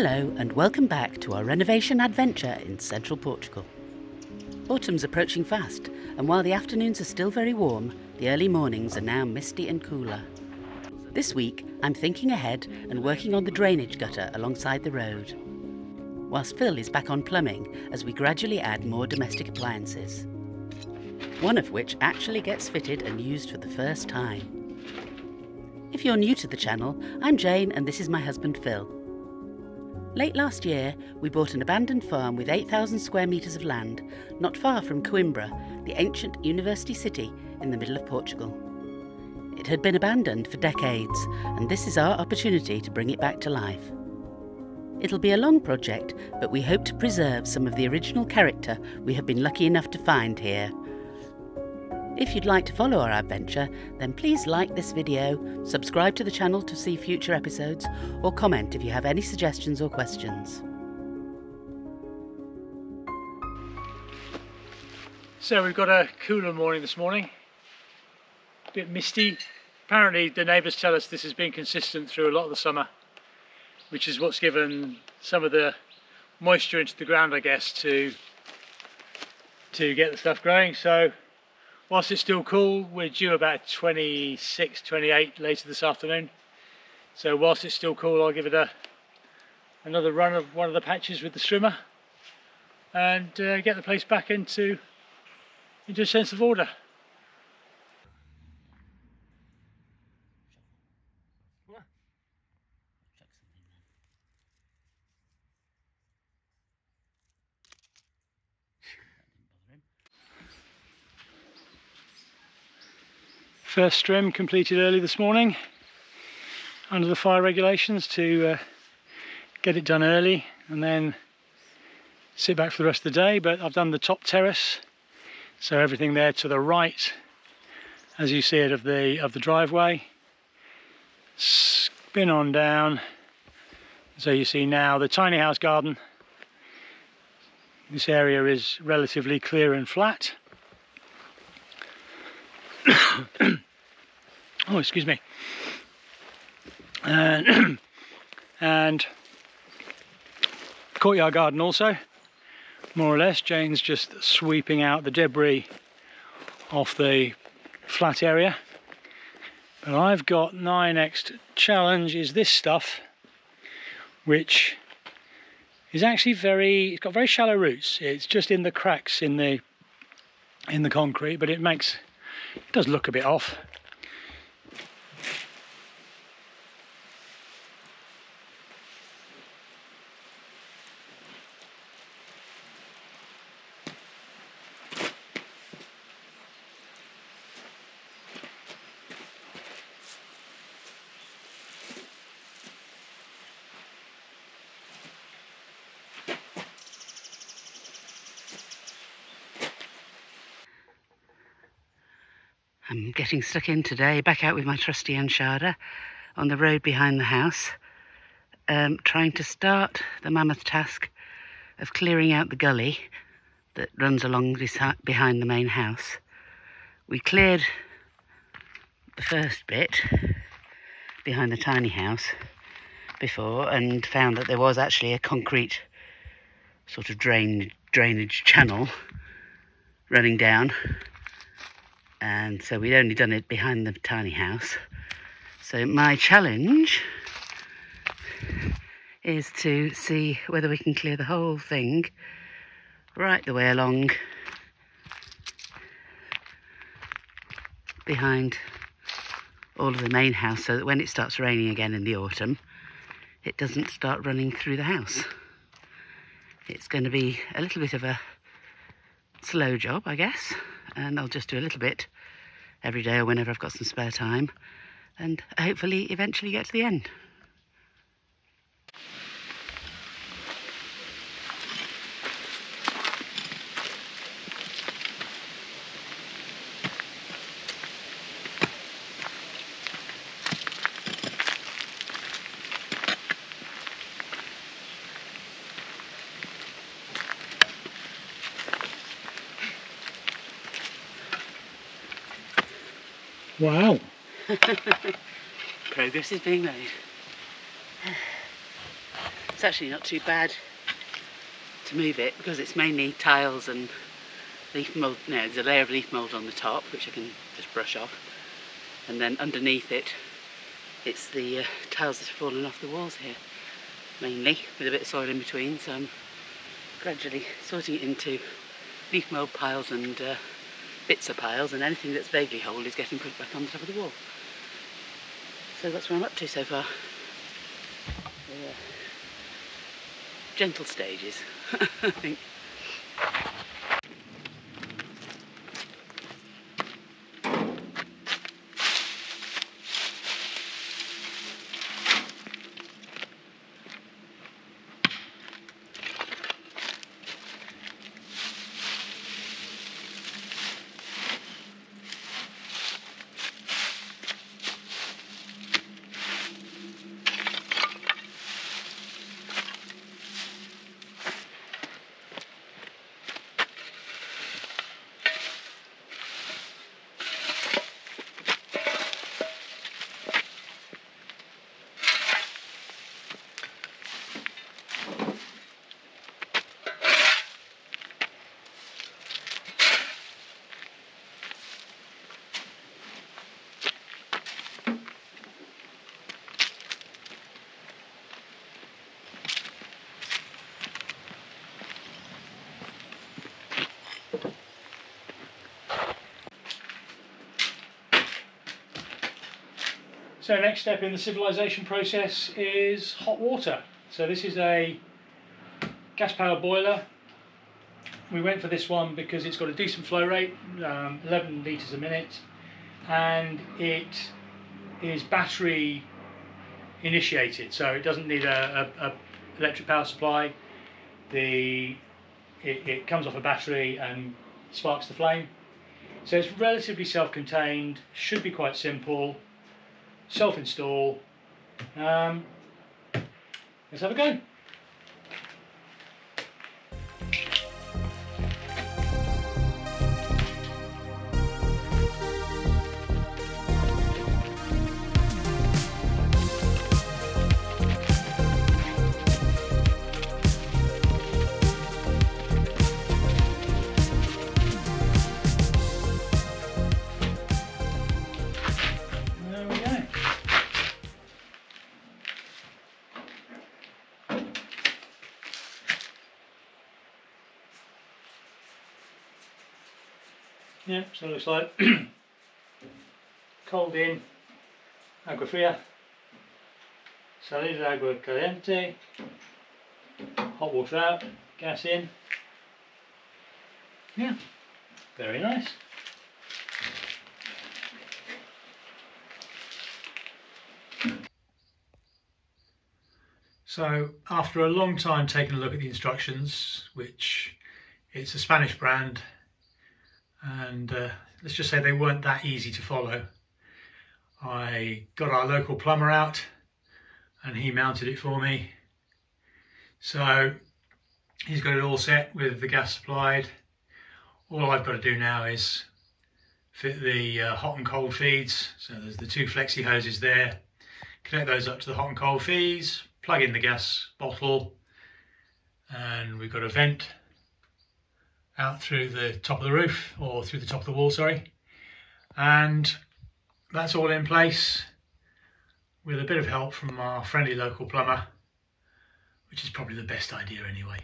Hello and welcome back to our renovation adventure in central Portugal. Autumn's approaching fast, and while the afternoons are still very warm, the early mornings are now misty and cooler. This week I'm thinking ahead and working on the drainage gutter alongside the road, whilst Phil is back on plumbing as we gradually add more domestic appliances, one of which actually gets fitted and used for the first time. If you're new to the channel, I'm Jane and this is my husband Phil. Late last year, we bought an abandoned farm with 8,000 square metres of land, not far from Coimbra, the ancient university city in the middle of Portugal. It had been abandoned for decades, and this is our opportunity to bring it back to life. It'll be a long project, but we hope to preserve some of the original character we have been lucky enough to find here. If you'd like to follow our adventure, then please like this video, subscribe to the channel to see future episodes, or comment if you have any suggestions or questions. So we've got a cooler morning this morning, a bit misty. Apparently the neighbours tell us this has been consistent through a lot of the summer, which is what's given some of the moisture into the ground, I guess, to get the stuff growing. So whilst it's still cool, we're due about 26, 28 later this afternoon. So whilst it's still cool, I'll give it another run of one of the patches with the strimmer and get the place back into a sense of order. First trim completed early this morning under the fire regulations to get it done early and then sit back for the rest of the day. But I've done the top terrace, so everything there to the right as you see it of the driveway. Spin on down, so you see now the tiny house garden. This area is relatively clear and flat. Oh, excuse me. And courtyard garden also, more or less. Jane's just sweeping out the debris off the flat area. But I've got my next challenge is this stuff, which is actually it's got very shallow roots. It's just in the cracks in the concrete, but it does look a bit off. I'm getting stuck in today, back out with my trusty Enxada on the road behind the house, trying to start the mammoth task of clearing out the gully that runs along behind the main house. We cleared the first bit behind the tiny house before and found that there was actually a concrete sort of drainage channel running down. And so we'd only done it behind the tiny house. So my challenge is to see whether we can clear the whole thing right the way along behind all of the main house so that when it starts raining again in the autumn, it doesn't start running through the house. It's going to be a little bit of a slow job, I guess. And I'll just do a little bit every day or whenever I've got some spare time and hopefully eventually get to the end. Wow! Progress is being made. It's actually not too bad to move it because it's mainly tiles and leaf mould. No, there's a layer of leaf mould on the top which I can just brush off, and then underneath it, it's the tiles that have fallen off the walls here mainly, with a bit of soil in between. So I'm gradually sorting it into leaf mould piles and bits of piles, and anything that's vaguely whole is getting put back on the top of the wall. So that's what I'm up to so far. Yeah. Gentle stages, I think. So next step in the civilization process is hot water. So this is a gas-powered boiler. We went for this one because it's got a decent flow rate, 11 litres a minute, and it is battery initiated, so it doesn't need a electric power supply. It comes off a battery and sparks the flame. So it's relatively self-contained, should be quite simple. Self-install. Let's have a go. Yeah, so it looks like cold in agua fria, salida agua caliente, hot water out, gas in. Yeah, very nice. So after a long time taking a look at the instructions, which it's a Spanish brand, and let's just say they weren't that easy to follow. I got our local plumber out and he mounted it for me. So he's got it all set with the gas supplied. All I've got to do now is fit the hot and cold feeds. So there's the two flexi hoses there. Connect those up to the hot and cold feeds, plug in the gas bottle, and we've got a vent out through the top of the roof, or through the top of the wall, sorry. And that's all in place with a bit of help from our friendly local plumber, which is probably the best idea anyway.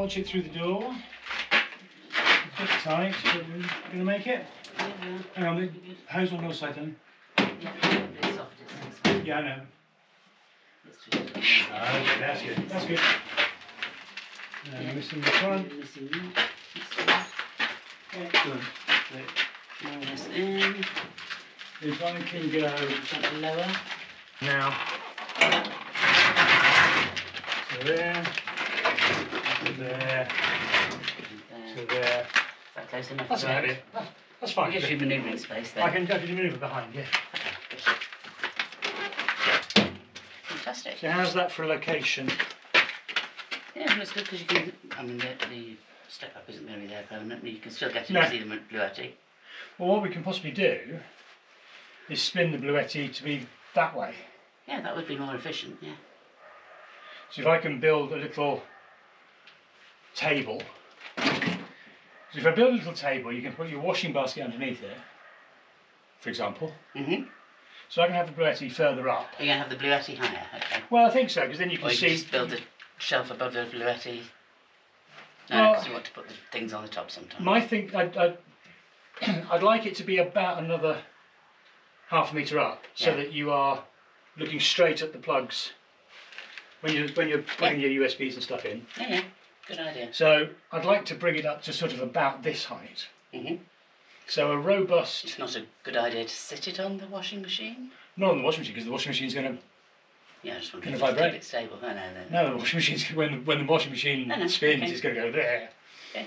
Launch it through the door. It's a bit tight, but we're going to make it. Hang on, how's on your side then? Yeah, I know. Okay, that's good. That's good. Now, missing this one. Excellent. Now this in. This one can go something lower. Now. So there. To there. To there. Is that close enough? That's about it. That's fine. It gives you manoeuvring space there. I can definitely manoeuvre behind, yeah. Fantastic. So how's that for a location? Yeah, well, it's good because you can, I mean, the step up isn't going to be there permanently. You can still get it to see the Bluetti. Well, what we can possibly do is spin the Bluetti to be that way. Yeah, that would be more efficient, yeah. So if I can build a little table. So if I build a little table, you can put your washing basket underneath it, for example. Mm-hmm. So I can have the Bluetti further up. You're going to have the Bluetti higher, okay. Well, I think so, because then you can see... Or you just build a shelf above the Bluetti. No, because you want to put the things on the top sometimes. My thing, I'd like it to be about another half a metre up, so that you are looking straight at the plugs when you're putting your USBs and stuff in. Yeah, yeah, good idea. So I'd like to bring it up to sort of about this height. Mm-hmm. So a robust... It's not a good idea to sit it on the washing machine? Not on the washing machine, because the washing machine's going to... Yeah, I just want to keep it stable. Oh, no, the washing machine's, when the washing machine spins, it's going to go there. Okay.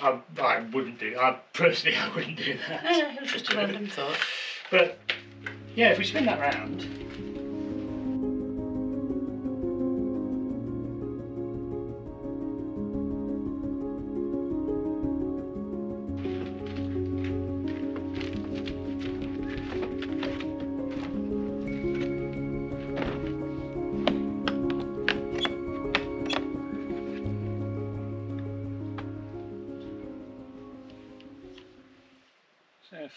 I wouldn't do that. Personally, I wouldn't do that. No, it was just a random thought. But, yeah, if we spin that round...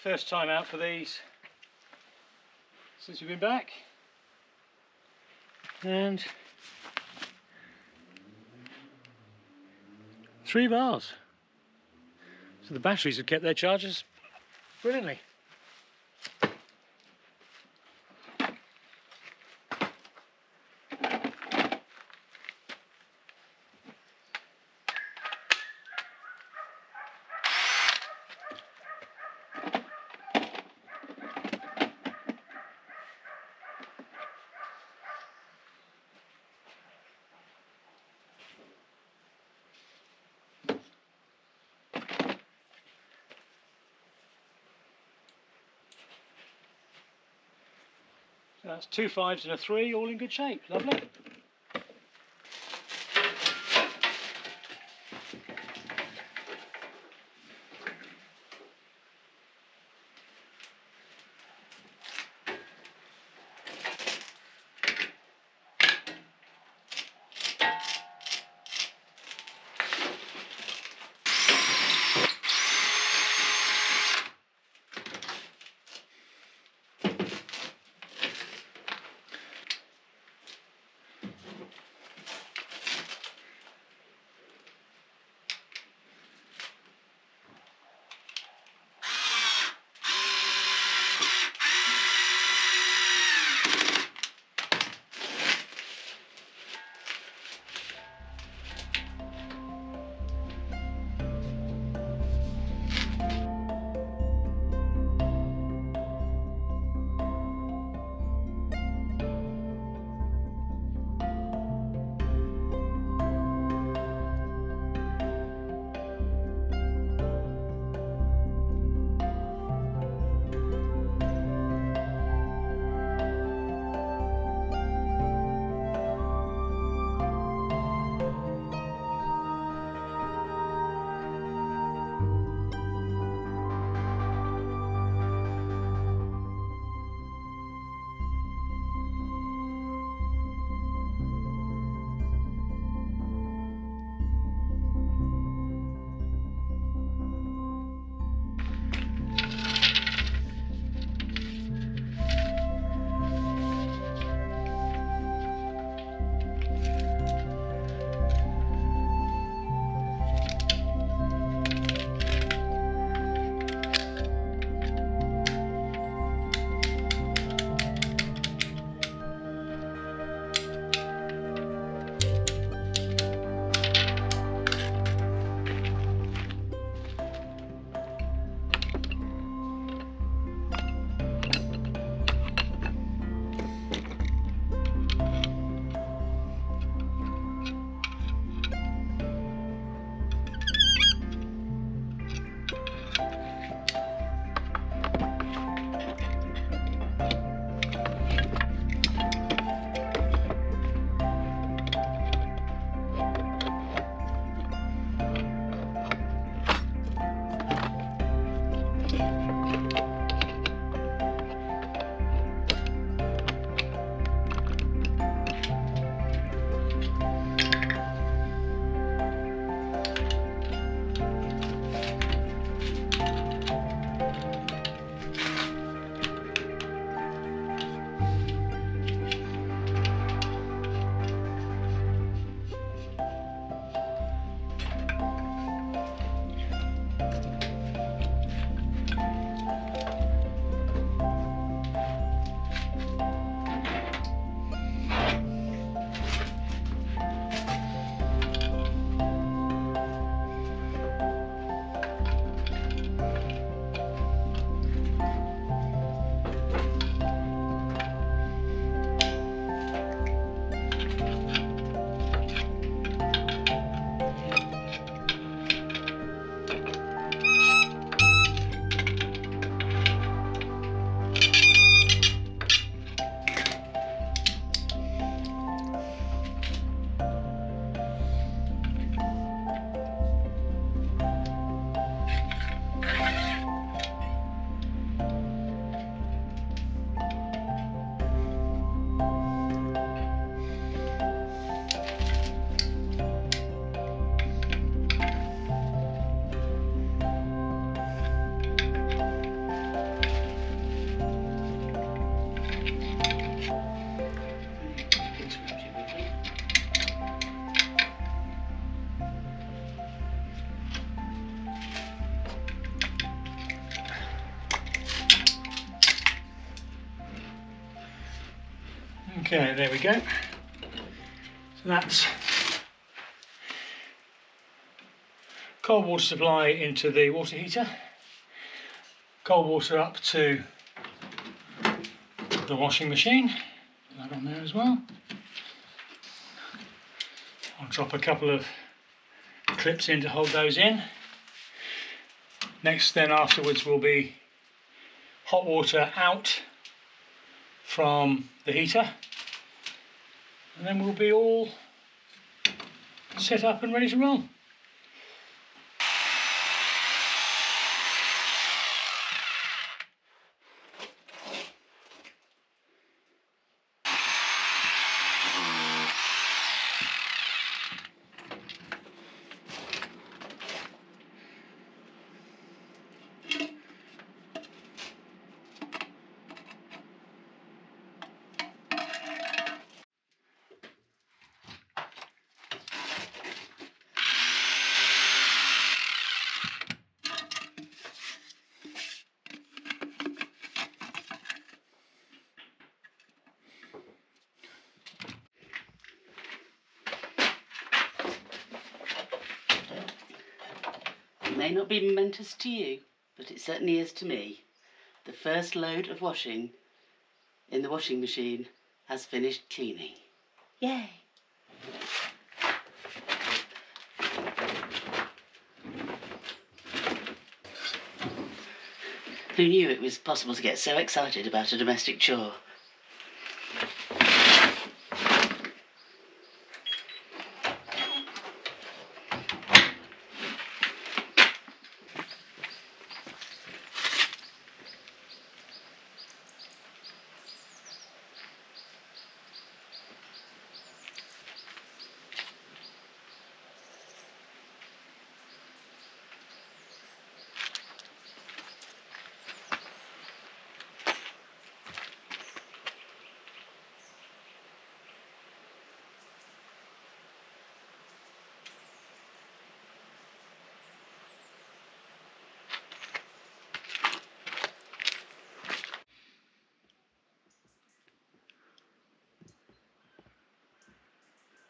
First time out for these since we've been back, and 3 bars. So the batteries have kept their charges brilliantly. That's 2 5s and a 3, all in good shape. Lovely. Okay, there we go. So that's cold water supply into the water heater, cold water up to the washing machine, that on there as well. I'll drop a couple of clips in to hold those in. Next then afterwards will be hot water out from the heater, and then we'll be all set up and ready to roll. May not be momentous to you, but it certainly is to me. The first load of washing in the washing machine has finished cleaning. Yay! Who knew it was possible to get so excited about a domestic chore?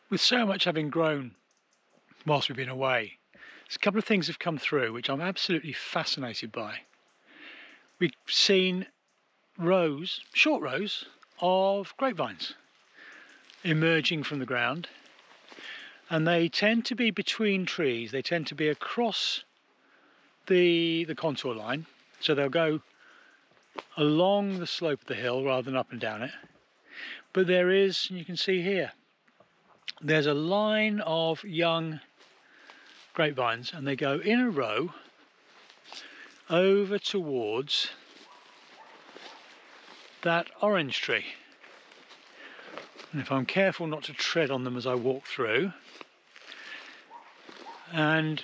With so much having grown whilst we've been away, there's a couple of things have come through which I'm absolutely fascinated by. We've seen rows, short rows, of grapevines emerging from the ground, and they tend to be between trees. They tend to be across the contour line, so they'll go along the slope of the hill rather than up and down it. But there is, and you can see here, there's a line of young grapevines, and they go in a row over towards that orange tree. And if I'm careful not to tread on them as I walk through, and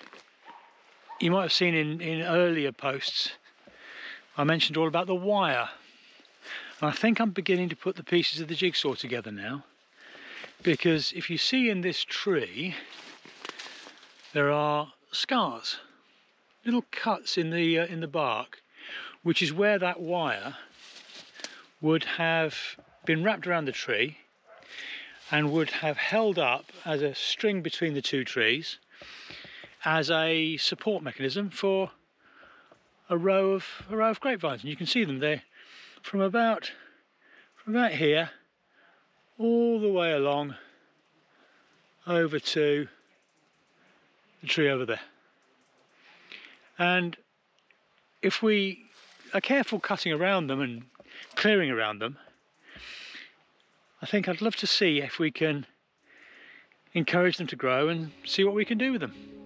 you might have seen in earlier posts, I mentioned all about the wire. And I think I'm beginning to put the pieces of the jigsaw together now. Because if you see in this tree, there are scars, little cuts in the bark, which is where that wire would have been wrapped around the tree and would have held up as a string between the two trees as a support mechanism for a row of grapevines. And you can see them there from about here all the way along over to the tree over there. And if we are careful cutting around them and clearing around them, I think I'd love to see if we can encourage them to grow and see what we can do with them.